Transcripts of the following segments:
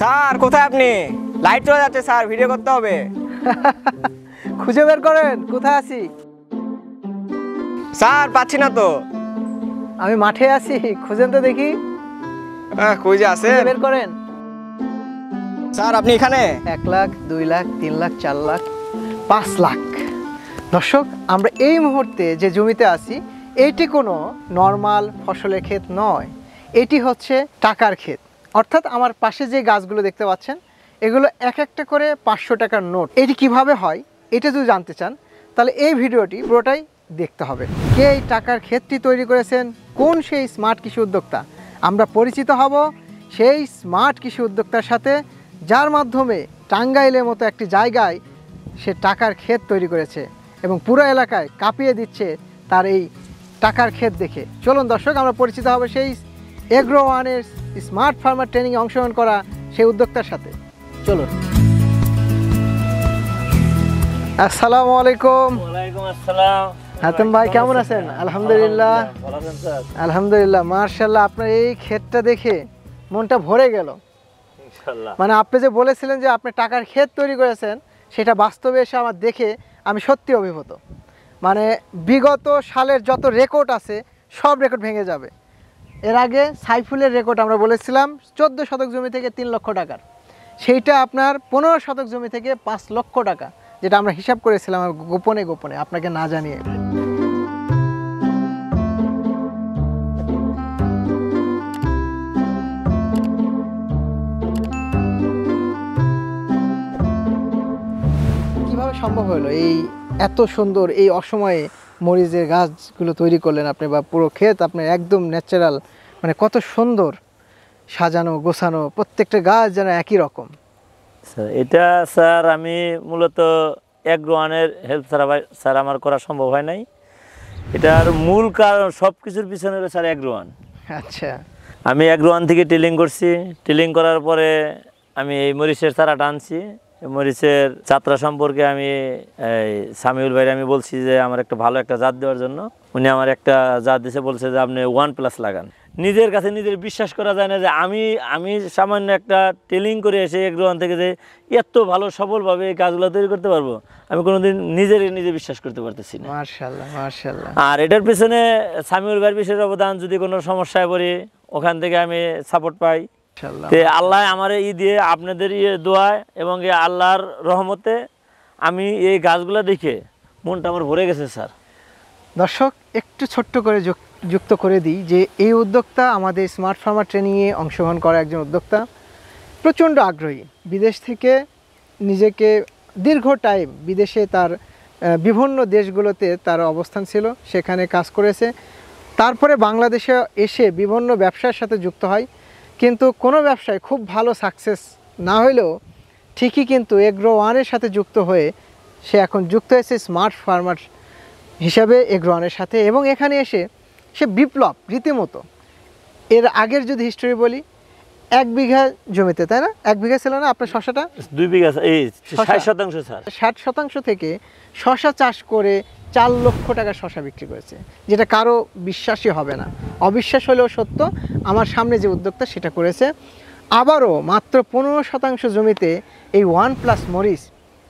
Sir কোথায় আপনি? Light চলে যাচ্ছে স্যার, ভিডিও করতে হবে। খুঁজে বের করেন কোথায় আছি। স্যার পাচ্ছি না তো। আমি মাঠে আছি, খুঁজেন তো দেখি। কই যে আছে, বের করেন। স্যার আপনি এখানে 1 লাখ 2 লাখ 3 লাখ 4 লাখ 5 লাখ। দর্শক আমরা এই মুহূর্তে যে জমিতে আছি এটি কোনো নর্মাল ফসলের ক্ষেত নয়, এটি হচ্ছে টাকার ক্ষেত। অর্থাৎ আমার পাশে যে গাছগুলো দেখতে পাচ্ছেন এগুলো এক একটা করে 500 টাকার নোট। এটি কিভাবে হয় এটা যদি জানতে চান তাহলে এই ভিডিওটি পুরোটাই দেখতে হবে। কে এই টাকার ক্ষেতটি তৈরি করেছেন, কোন সেই স্মার্ট কৃষি উদ্যোক্তা, আমরা পরিচিত হব সেই স্মার্ট কৃষি উদ্যোক্তার সাথে যার মাধ্যমে টাঙ্গাইলের মতো একটি জায়গায় সে টাকার ক্ষেত তৈরি করেছে এবং পুরো এলাকায় কাঁপিয়ে দিচ্ছে তার এই টাকার ক্ষেত দেখে। চলুন দর্শক আমরা পরিচিত হব সেই এগ্রো-1 স্মার্ট ফার্মার ট্রেনিংয়ে অংশগ্রহণ করা সেই উদ্যোক্তার সাথে। চলুন। আসসালামু আলাইকুম। ওয়ালাইকুম আসসালাম। হাতেম ভাই কেমন আছেন? আলহামদুলিল্লাহ। আলহামদুলিল্লাহ, মাশাআল্লাহ। আপনার এই ক্ষেতটা দেখে মনটা ভরে গেল ইনশাআল্লাহ। মানে আপনি যে বলেছিলেন যে আপনি টাকার ক্ষেত তৈরি করেছেন সেটা বাস্তবে এসে আমার দেখে আমি সত্যি অভিভূত। মানে বিগত সালের যত রেকর্ড আছে সব রেকর্ড ভেঙে যাবে। এর আগে সাইফুলের রেকর্ড আমরা বলেছিলাম 14 শতক জমি থেকে 3 লক্ষ টাকার, সেইটা আপনার 15 শতক জমি থেকে 5 লক্ষ টাকা, যেটা আমরা হিসাব করেছিলাম গোপনে গোপনে আপনাকে না জানিয়ে। কিভাবে সম্ভব হলো এই এত সুন্দর এই অসময়ে মরিচের গাছগুলো তৈরি করলেন আপনি, বা পুরো ক্ষেত আপনার একদম ন্যাচারাল, মানে কত সুন্দর সাজানো গোছানো, প্রত্যেকটা গাছ যেন একই রকম। স্যার এটা স্যার আমি মূলত এগ্রো-1 হেল্প স্যার আমার করা সম্ভব হয় নাই। এটার মূল কারণ সব কিছুর পিছনে হলো স্যার এগ্রো-1। আচ্ছা, আমি এগ্রো-1 থেকে টিলিং করছি, টিলিং করার পরে আমি এই মরিচের চারাটা আনছি। মরিচের যাত্রা সম্পর্কে আমি সামিউল ভাইয়ের আমি বলছি যে আমার একটা ভালো একটা জাত দেওয়ার জন্য, উনি আমার একটা জাত দিয়েছে, বলছে যে আপনি 1+ লাগান। নিজের কাছে নিজের বিশ্বাস করা যায় না যে আমি সামান্য একটা টেলিং করে এসে এগ্রো-1 থেকে যে এত ভালো সফলভাবে এই গাছগুলো তৈরি করতে পারবো, আমি কোনোদিন নিজে বিশ্বাস করতে পারতেছি না। মাশাআল্লাহ মাশাআল্লাহ। আর এটার পিছনে সামিউল ভাইয়ের বিশেষ অবদান। যদি কোনো সমস্যায় পড়ি ওখান থেকে আমি সাপোর্ট পাই। আল্লাহ আমার ই দিয়ে আপনাদের ইয়ে দোয়ায় এবং আল্লাহর রহমতে আমি এই গাছগুলো দেখে মনটা আমার ভরে গেছে স্যার। দর্শক একটু ছোট্ট করে যুক্ত করে দিই যে এই উদ্যোক্তা আমাদের স্মার্ট ফার্মার ট্রেনিংয়ে অংশগ্রহণ করা একজন উদ্যোক্তা, প্রচণ্ড আগ্রহী। বিদেশ থেকে নিজেকে দীর্ঘ টাইম বিদেশে তার বিভিন্ন দেশগুলোতে তার অবস্থান ছিল, সেখানে কাজ করেছে। তারপরে বাংলাদেশে এসে বিভিন্ন ব্যবসার সাথে যুক্ত হয়, কিন্তু কোনো ব্যবসায় খুব ভালো সাকসেস না হইলেও ঠিকই কিন্তু এগ্রো-1 সাথে যুক্ত হয়ে সে এখন যুক্ত হয়েছে স্মার্ট ফার্মার হিসাবে এগ্রো-1 সাথে। এবং এখানে এসে সে বিপ্লব রীতিমতো। এর আগের যদি হিস্টোরি বলি, 1 বিঘা জমিতে, তাই না? 1 বিঘা ছিল না আপনার শশাটা? 2 বিঘা, 60 শতাংশ স্যার। 60 শতাংশ থেকে শশা চাষ করে 4 লক্ষ টাকা শশা বিক্রি করেছে, যেটা কারো বিশ্বাসই হবে না। অবিশ্বাস হলেও সত্য, আমার সামনে যে উদ্যোক্তা সেটা করেছে। আবারও মাত্র 15 শতাংশ জমিতে এই 1+ মরিচ,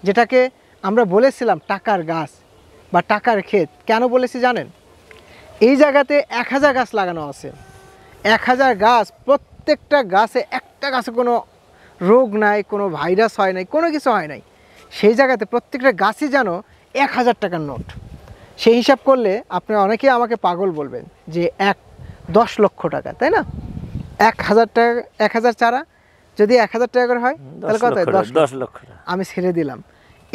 যেটাকে আমরা বলেছিলাম টাকার গাছ বা টাকার ক্ষেত, কেন বলেছি জানেন? এই জায়গাতে 1000 গাছ লাগানো আছে। 1000 গাছ, প্রত্যেকটা গাছে একটা গাছে কোনো রোগ নাই, কোনো ভাইরাস হয় নাই, কোনো কিছু হয় নাই। সেই জায়গাতে প্রত্যেকটা গাছই যেন 1000 টাকার নোট। সেই হিসাব করলে আপনারা অনেকেই আমাকে পাগল বলবেন যে 10 লক্ষ টাকা, তাই না? 1000 টাকা, 1000 চারা যদি 1000 টাকা করে হয় তাহলে কত হয়? 10 লক্ষ। আমি ছেড়ে দিলাম।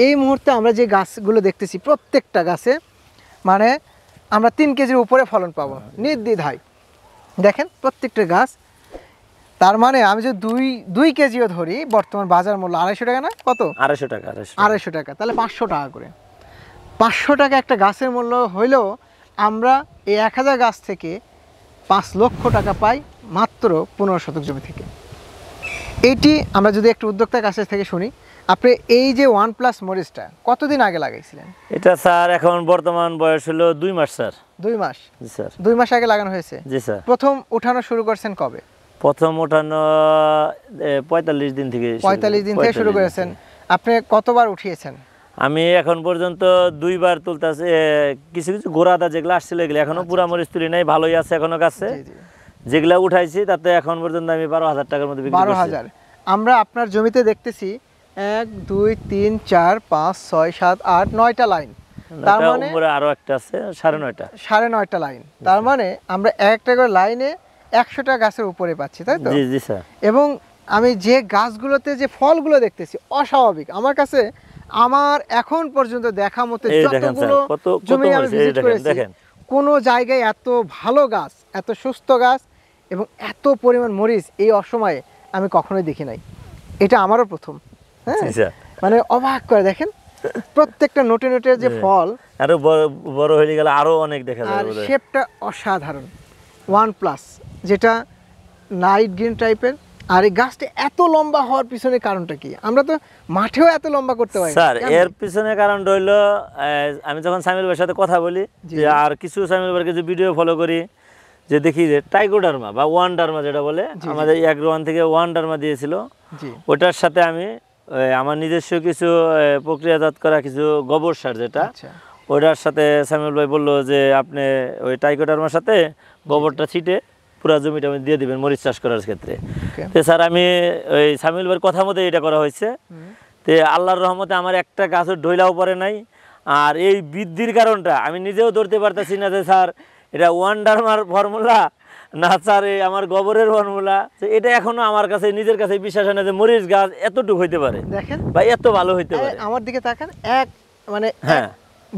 এই মুহূর্তে আমরা যে গাছগুলো দেখতেছি প্রত্যেকটা গাছে মানে আমরা 3 কেজির উপরে ফলন পাবো নির্দ্বিধায়। দেখেন প্রত্যেকটা গাছ, তার মানে আমি যদি দুই কেজিও ধরি, বর্তমান বাজার মূল্য 250 টাকা, না কত? 250 টাকা। 250 টাকা, তাহলে 500 টাকা করে। 500 টাকা একটা গাছের মূল্য হইলেও আমরা এই 1000 গাছ থেকে 5 লক্ষ টাকা পাই মাত্র 15 শতক জমি থেকে। এইটি আমরা যদি একটু উদ্যোক্তার কাছে থেকে শুনি, আপনি এই যে 1+ মরিচটা কতদিন আগে লাগাইছিলেন? এটা স্যার এখন বর্তমান বয়স হলো 2 মাস স্যার। 2 মাস? জি স্যার। 2 মাস আগে লাগানো হয়েছে। জি স্যার। প্রথম উঠানো শুরু করছেন কবে? প্রথম ওঠানো ৪৫ দিন থেকে ৪৫ দিন থেকে শুরু করেছেন। আপনি কতবার উঠিয়েছেন? আমি এখন পর্যন্ত দুইবার তুলতেছি, কিছু কিছু গোড়াদা যেগুলো আসছিল এগুলো এখনো পুরা মরিচ তুলি নাই, ভালোই আছে এখনো গাছে। যেগুলো উঠাইছি তাতে এখন পর্যন্ত আমি ১২,০০০ টাকার মধ্যে বিক্রি করছি। ১২,০০০ আমরা আপনার জমিতে দেখতেছি ১ ২ ৩ ৪ ৫ ৬ ৭ ৮ ৯টা লাইন, তার মানে আরো একটা আছে ৯.৫টা, ৯.৫টা লাইন। তার মানে আমরা একটা করে লাইনে ১০০টা গাছের উপরে পাচ্ছি, তাই তো? জি জি স্যার। এবং আমি যে গাছগুলোতে যে ফলগুলো দেখতেছি অস্বাভাবিক, আমার কাছে আমার এখন পর্যন্ত দেখা মতে যতগুলো জমি আমি ভিজিট করেছি কোনো জায়গায় এত ভালো গাছ, এত সুস্থ গাছ এবং এত পরিমাণ মরিচ এই অসময়ে আমি কখনোই দেখি নাই। এটা আমারও প্রথম, হ্যাঁ মানে অবাক করে। দেখেন প্রত্যেকটা নোটে নোটে যে ফল, আরো বড় হয়ে গেল আরো অনেক দেখা যায়। আর শেপটা অসাধারণ, ওয়ান প্লাস যেটা লাইট গ্রিন টাইপের। আর এই গাছটা এত লম্বা হওয়ার পিছনে কারণটা কি? আমরা তো মাঠেও এত লম্বা করতে পারি স্যার। এর পিছনে কারণটা হইলো আমি যখন সাইফুল ভাইয়ের সাথে কথা বলি যে আর কিছু সাইফুল ভাইয়ের কিছু ভিডিও ফলো করি, যে দেখি যে টাইগোডার্মা বা ওয়ান ডার্মা যেটা বলে আমাদের অ্যাগ্রো-1 থেকে ওয়ান ডার্মা দিয়েছিল, ওটার সাথে আমি আমার নিজস্ব কিছু প্রক্রিয়াজাত করা কিছু গোবর সার যেটা, ওটার সাথে সাইফুল ভাই বললো যে আপনি ওই টাইগোডার্মার সাথে গোবরটা ছিটে পুরা জমিটা আমি দিয়ে দিবেন মরিচ চাষ করার ক্ষেত্রে। তো স্যার আমি ওই সাইফুল ভাইয়ের কথা মতো এটা করা হয়েছে। তো আল্লাহর রহমতে আমার একটা গাছও ঢইলাও পড়ে নাই। আর এই বৃদ্ধির কারণটা আমি নিজেও ধরতে পারতেছি না যে স্যার এটা ওয়ান ডার্মার ফর্মুলা না স্যার এই আমার গোবরের ফর্মুলা। তো এটা এখনো আমার কাছে নিজের কাছে বিশ্বাস হয় না যে মরিচ গাছ এতটুকু হইতে পারে। দেখেন ভাই এত ভালো হইতে পারে। আমার দিকে তাকান, এক মানে হ্যাঁ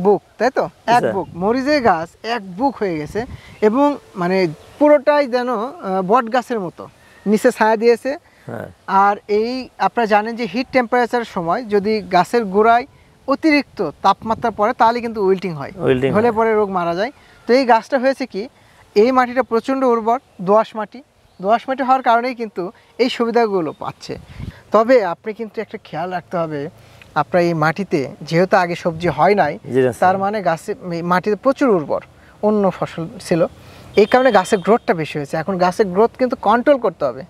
বুক, তাই তো? এক বুক মরিচের গাছ এক বুক হয়ে গেছে এবং মানে পুরোটাই যেন বট গাছের মতো নিচে ছায়া দিয়েছে। আর এই আপনারা জানেন যে হিট টেম্পারেচার সময় যদি গাছের গোড়ায় অতিরিক্ত তাপমাত্রা পড়ে তাহলে কিন্তু উইল্টিং হয়, হলে পরে রোগ মারা যায়। তো এই গাছটা হয়েছে কি, এই মাটিটা প্রচণ্ড উর্বর দোআঁশ মাটি, দোআঁশ মাটি হওয়ার কারণেই কিন্তু এই সুবিধাগুলো পাচ্ছে। তবে আপনি কিন্তু একটা খেয়াল রাখতে হবে, আপনার এই মাটিতে যেহেতু আগে সবজি হয় নাই, তার মানে গাছে মাটিতে প্রচুর উর্বর অন্য ফসল ছিল, এই কারণে গাছের গ্রোথটা বেশি হয়েছে। এখন গাছের গ্রোথ কিন্তু কন্ট্রোল করতে হবে।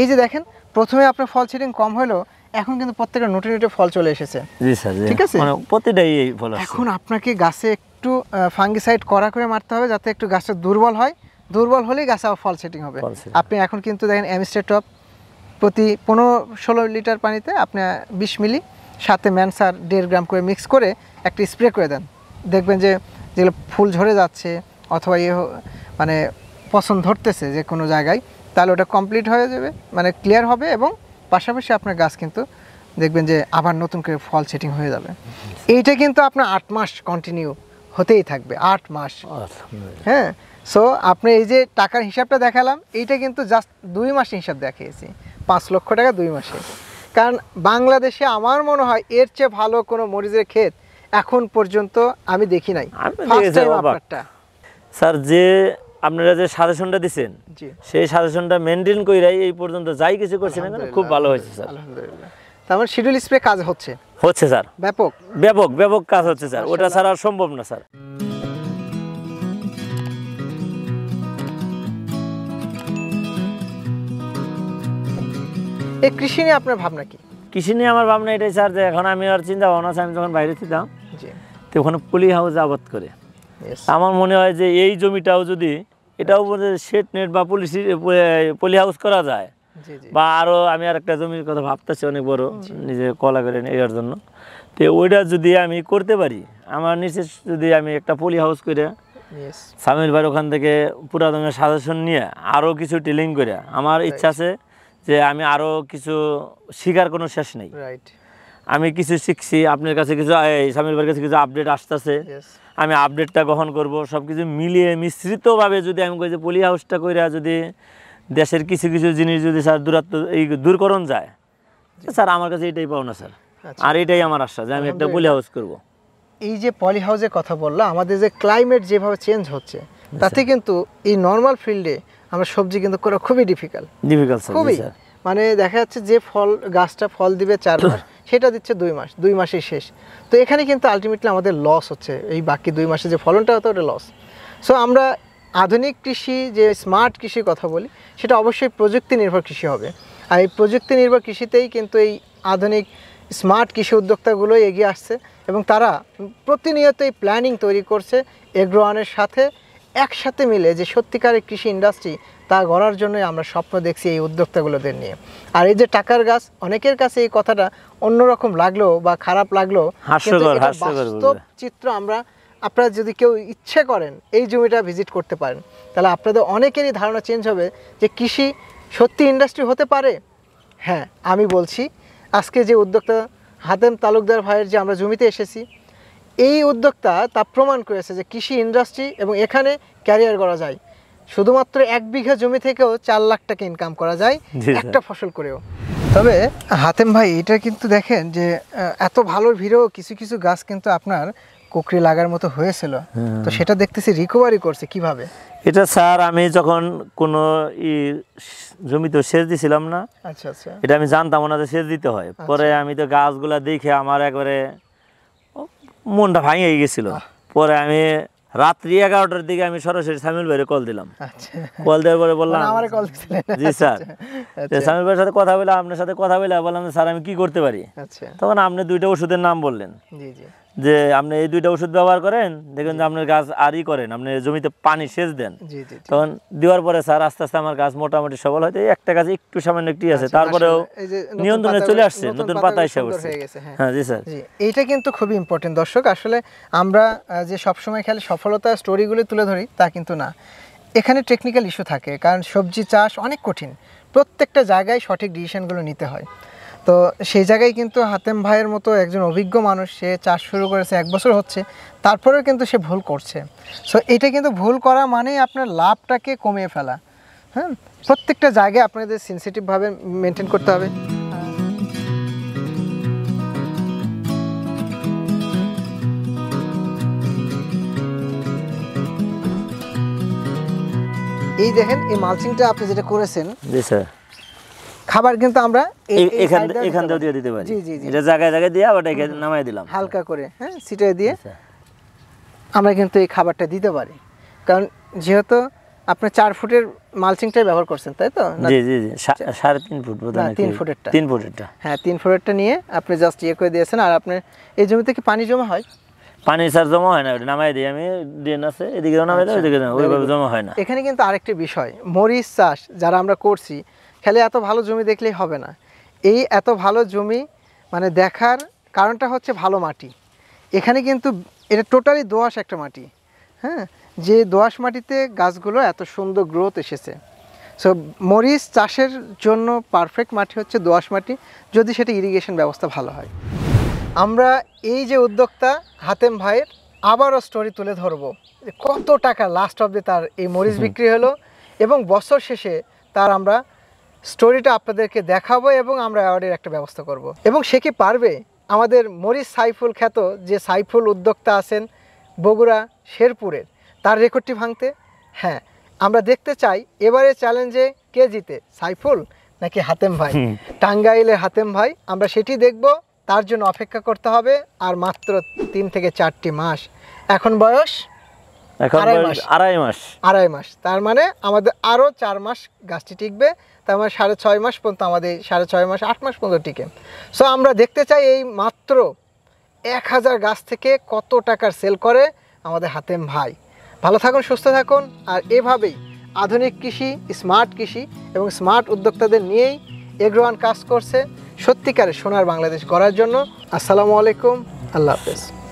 এই যে দেখেন প্রথমে আপনার ফল ছিটিং কম হলো, এখন কিন্তু প্রত্যেকটা নোটে নোটে ফল চলে এসেছে। ঠিক আছে, প্রতিটাই ফল। এখন আপনাকে গাছে একটু ফাঙ্গিসাইড কড়া করে মারতে হবে যাতে একটু গাছটা দুর্বল হয়, দুর্বল হলেই গাছে আবার ফল সেটিং হবে। আপনি এখন কিন্তু দেখেন অ্যামিস্টার টপ প্রতি ১৫-১৬ লিটার পানিতে আপনি ২০ মিলি সাথে ম্যানসার ১.৫ গ্রাম করে মিক্স করে একটা স্প্রে করে দেন, দেখবেন যে যেগুলো ফুল ঝরে যাচ্ছে অথবা ইয়ে মানে পছন্দ ধরতেছে যে কোনো জায়গায়, তাহলে ওটা কমপ্লিট হয়ে যাবে, মানে ক্লিয়ার হবে এবং পাশাপাশি আপনার গাছ কিন্তু দেখবেন যে আবার নতুন করে ফল সেটিং হয়ে যাবে। এইটা কিন্তু আপনার ৮ মাস কন্টিনিউ হতেই থাকবে, ৮ মাস। হ্যাঁ, সো আপনি এই যে টাকার হিসাবটা দেখালাম, এইটা কিন্তু জাস্ট 2 মাসের হিসাব দেখিয়েছি, ৫ লক্ষ টাকা 2 মাসে। কারণ বাংলাদেশে আমার মনে হয় এর চেয়ে ভালো কোনো মরিচের ক্ষেত এখন পর্যন্ত আমি দেখি নাই। স্যার যে আপনারা যে সাজেশনটা দিচ্ছেন সেই সাজেশনটা মেনটেন কইরাই এই পর্যন্ত যাই কিছু করছেন না কেন খুব ভালো হয়েছে স্যার, আলহামদুলিল্লাহ। তার মানে শিডিউল স্প্রে কাজ হচ্ছে, হচ্ছে স্যার, ব্যাপক ব্যাপক ব্যাপক কাজ হচ্ছে স্যার, ওটা ছাড়া সম্ভব না স্যার। এই কৃষি নিয়ে আপনার ভাবনা কি? কৃষি নিয়ে আমার ভাবনা এটাই স্যার যে এখন আমি আর চিন্তা ভাবনা আছে, আমি যখন বাইরে ছিলাম তো ওখানে পলি হাউস আবাদ করে আমার মনে হয় যে এই জমিটাও যদি এটাও শেড নেট বা পলি হাউস করা যায়, বা আরও আমি আর একটা জমির কথা ভাবতেছি অনেক বড় নিজে কলা করে নেওয়ার জন্য, তো ওইটা যদি আমি করতে পারি আমার নিচে যদি আমি একটা পলি হাউস করে সামিল ভাই ওখান থেকে পুরা জমির সাজেশন নিয়ে আরও কিছু টিলিং করে, আমার ইচ্ছা আছে যে আমি আরও কিছু শিকার কোনো শেষ নেই। আমি কিছু শিখছি আপনার কাছে, কিছু সামিল ভাইয়ের কাছে কিছু আপডেট আসতেছে, আমি আপডেটটা গ্রহণ করব। সব কিছু মিলিয়ে মিশ্রিতভাবে যদি আমি কই যে পলি হাউসটা কইরা যদি দেশের কিছু কিছু জিনিস যদি স্যার দূরত্ব এই দূরকরণ যায় স্যার, আমার কাছে এটাই পাও না স্যার। আর এটাই আমার আশা যে আমি একটা পলি হাউস করব। এই যে পলি হাউসের কথা বললো, আমাদের যে ক্লাইমেট যেভাবে চেঞ্জ হচ্ছে তাতে কিন্তু এই নর্মাল ফিল্ডে আমরা সবজি কিন্তু করা খুবই ডিফিকাল্ট খুবই, মানে দেখা যাচ্ছে যে ফল গাছটা ফল দিবে ৪ মাস সেটা দিচ্ছে ২ মাস, ২ মাসেই শেষ। তো এখানে কিন্তু আলটিমেটলি আমাদের লস হচ্ছে, এই বাকি ২ মাসে যে ফলনটা হতো ওটা লস। সো আমরা আধুনিক কৃষি যে স্মার্ট কৃষির কথা বলি সেটা অবশ্যই প্রযুক্তি নির্ভর কৃষি হবে। আর এই প্রযুক্তি নির্ভর কৃষিতেই কিন্তু এই আধুনিক স্মার্ট কৃষি উদ্যোক্তাগুলোই এগিয়ে আসছে এবং তারা প্রতিনিয়ত এই প্ল্যানিং তৈরি করছে এগ্রো-1-এর সাথে একসাথে মিলে যে সত্যিকারের কৃষি ইন্ডাস্ট্রি তা গড়ার জন্যই আমরা স্বপ্ন দেখছি এই উদ্যোক্তাগুলোদের নিয়ে। আর এই যে টাকার গাছ, অনেকের কাছে এই কথাটা অন্যরকম লাগলো বা খারাপ লাগলো, বাস্তব চিত্র আমরা আপনারা যদি কেউ ইচ্ছে করেন এই জমিটা ভিজিট করতে পারেন, তাহলে আপনাদের অনেকেরই ধারণা চেঞ্জ হবে যে কৃষি সত্যি ইন্ডাস্ট্রি হতে পারে। হ্যাঁ, আমি বলছি আজকে যে উদ্যোক্তা হাতেম তালুকদার ভাইয়ের যে আমরা জমিতে এসেছি, এই উদ্যোক্তা তা প্রমাণ করেছে যে কৃষি ইন্ডাস্ট্রি এবং এখানে ক্যারিয়ার গড়া যায়। শুধুমাত্র 1 বিঘা জমি থেকেও 4 লাখ টাকা ইনকাম করা যায় একটা ফসল করেও। তবে হাতেম ভাই এটা কিন্তু দেখেন যে এত ভালো ভিড়েও কিছু কিছু গাছ কিন্তু আপনার কুকরি লাগার মতো হয়েছিল, তো সেটা দেখতেছি রিকভারি করছে কিভাবে? এটা স্যার আমি যখন কোনো জমি তো সেচ দিছিলাম না, আচ্ছা আচ্ছা, এটা আমি জানতাম না যে সেচ দিতে হয়। পরে আমি তো গাছগুলা দেখে আমার একবারে মনটা ভাঙে গেছিল। পরে আমি রাত্রি 11টার দিকে আমি সরাসরি সাইফুল ভাইয়ের কল দিলাম। আচ্ছা, কল দেওয়ার পরে বললাম আমারে কল দিছিলেন? জি স্যার। তো সাইফুল ভাইয়ের সাথে কথা বলে আপনার সাথে কথা বলে বললাম স্যার আমি কি করতে পারি? আচ্ছা, তখন আপনি 2টা ওষুধের নাম বললেন। জি জি, যে আপনি এই 2টা ওষুধ ব্যবহার করেন, দেখেন যে আপনার গাছ আরই করেন, আপনি জমিতে পানি সেচ দেন। জি জি, তখন দেওয়ার পরে স্যার আস্তে আস্তে আমার গাছ মোটামুটি সবল হয়তো একটা গাছ একটু সামান্য একটি আছে, তারপরেও নিয়ন্ত্রণে চলে আসছে, নতুন পাতা এসে উঠছে। হ্যাঁ জি স্যার, জি এটা কিন্তু খুবই ইম্পর্টেন্ট। দর্শক আসলে আমরা যে সবসময় খালি সফলতা স্টোরিগুলো তুলে ধরি তা কিন্তু না, এখানে টেকনিক্যাল ইস্যু থাকে, কারণ সবজি চাষ অনেক কঠিন, প্রত্যেকটা জায়গায় সঠিক ডিসিশনগুলো নিতে হয়। তো সেই জায়গায় কিন্তু হাতেম ভাইয়ের মতো একজন অভিজ্ঞ মানুষ, সে চাষ শুরু করেছে 1 বছর হচ্ছে, তারপরেও কিন্তু সে ভুল করছে। সো এটা কিন্তু ভুল করা মানেই আপনার লাভটাকে কমিয়ে ফেলা। হ্যাঁ, প্রত্যেকটা জায়গায় আপনাদের সেনসিটিভভাবে মেনটেন করতে হবে। এই দেখেন এই মালচিংটা আপনি যেটা করেছেন, জি স্যার, খাবার কিন্তু আমরা এখানটাও দিয়ে দিতে পারি। জি জি, এটা জায়গায় জায়গায় দিয়ে আবার এখানে নামায় দিলাম হালকা করে। হ্যাঁ, ছিটিয়ে দিয়ে আমরা কিন্তু এই খাবারটা দিতে পারি, কারণ যেহেতু আপনি 4 ফুটের মালচিংটাই ব্যবহার করছেন, তাই তো? জি জি জি, 3.5 ফুট বোধহয়, 3 ফুটেরটা। 3 ফুটেরটা, হ্যাঁ 3 ফুটেরটা নিয়ে আপনি জাস্ট ইয়ে করে দিয়েছেন। আর আপনি এই জমিতে কি পানি জমা হয়? পানি স্যার জমা হয় না, ওটা নামাই দিই আমি, ড্রেন আছে এদিকে নামাই দিই ওইদিকে, ওইভাবে জমা হয় না। এখানে কিন্তু আরেকটা বিষয়, মরিচ চাষ যারা আমরা করছি খালি এত ভালো জমি দেখলেই হবে না। এই এত ভালো জমি মানে দেখার কারণটা হচ্ছে ভালো মাটি। এখানে কিন্তু এটা টোটালি দোআঁশ একটা মাটি। হ্যাঁ, যে দোআঁশ মাটিতে গাছগুলো এত সুন্দর গ্রোথ এসেছে। সো মরিচ চাষের জন্য পারফেক্ট মাটি হচ্ছে দোআঁশ মাটি, যদি সেটা ইরিগেশন ব্যবস্থা ভালো হয়। আমরা এই যে উদ্যোক্তা হাতেম ভাইয়ের আবারও স্টোরি তুলে ধরবো, কত টাকা লাস্ট অব্দি তার এই মরিচ বিক্রি হলো এবং বছর শেষে তার আমরা স্টোরিটা আপনাদেরকে দেখাবো এবং আমরা অ্যাওয়ার্ডের একটা ব্যবস্থা করব। এবং সে কি পারবে? আমাদের মরিচ সাইফুল খ্যাত যে সাইফুল উদ্যোক্তা আছেন বগুড়া শেরপুরের, তার রেকর্ডটি ভাঙতে? হ্যাঁ, আমরা দেখতে চাই এবারে চ্যালেঞ্জে কে জিতে, সাইফুল নাকি হাতেম ভাই, টাঙ্গাইলের হাতেম ভাই। আমরা সেটি দেখব, তার জন্য অপেক্ষা করতে হবে আর মাত্র 3 থেকে 4টি মাস। এখন বয়স 2.5 মাস, তার মানে আমাদের আরও 4 মাস গাছটি টিকবে, তার মানে 6.5 মাস পর্যন্ত, আমাদের 6.5 মাস 8 মাস পর্যন্ত টিকে। সো আমরা দেখতে চাই এই মাত্র 1000 গাছ থেকে কত টাকার সেল করে আমাদের হাতেম ভাই। ভালো থাকুন, সুস্থ থাকুন, আর এভাবেই আধুনিক কৃষি, স্মার্ট কৃষি এবং স্মার্ট উদ্যোক্তাদের নিয়েই এগ্রো-1 কাজ করছে সত্যিকারের সোনার বাংলাদেশ গড়ার জন্য। আসসালামু আলাইকুম, আল্লাহ হাফেজ।